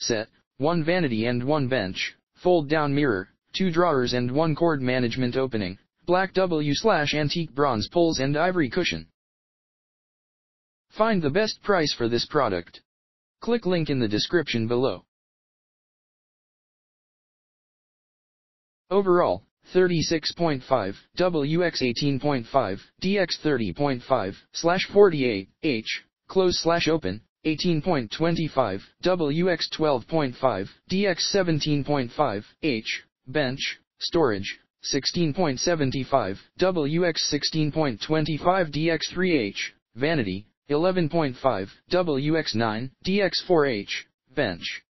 set, one vanity and one bench, fold down mirror, two drawers and one cord management opening, black W/antique bronze poles and ivory cushion. Find the best price for this product. Click link in the description below. Overall, 36.5, WX 18.5, DX 30.5, /48, H, close/open, 18.25, WX 12.5, DX 17.5, H, bench, storage, 16.75, WX 16.25, DX 3H, vanity, 11.5, WX 9, DX 4H, bench.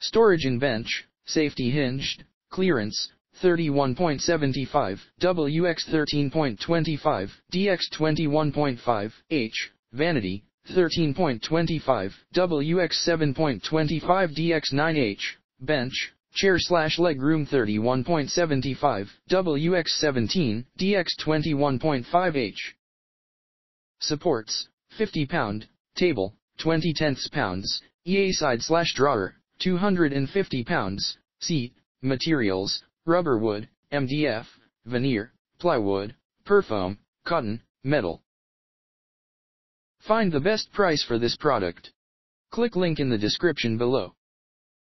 Storage in bench, safety hinged, clearance, 31.75, WX 13.25, DX 21.5, H, vanity, 13.25, WX 7.25, DX 9H, bench, chair/legroom 31.75, WX 17, DX 21.5 H. Supports, 50 lb, table, 20/10 lbs, EA side/drawer, 250 lbs, seat, materials, rubber wood, MDF, veneer, plywood, perfoam, cotton, metal. Find the best price for this product. Click link in the description below.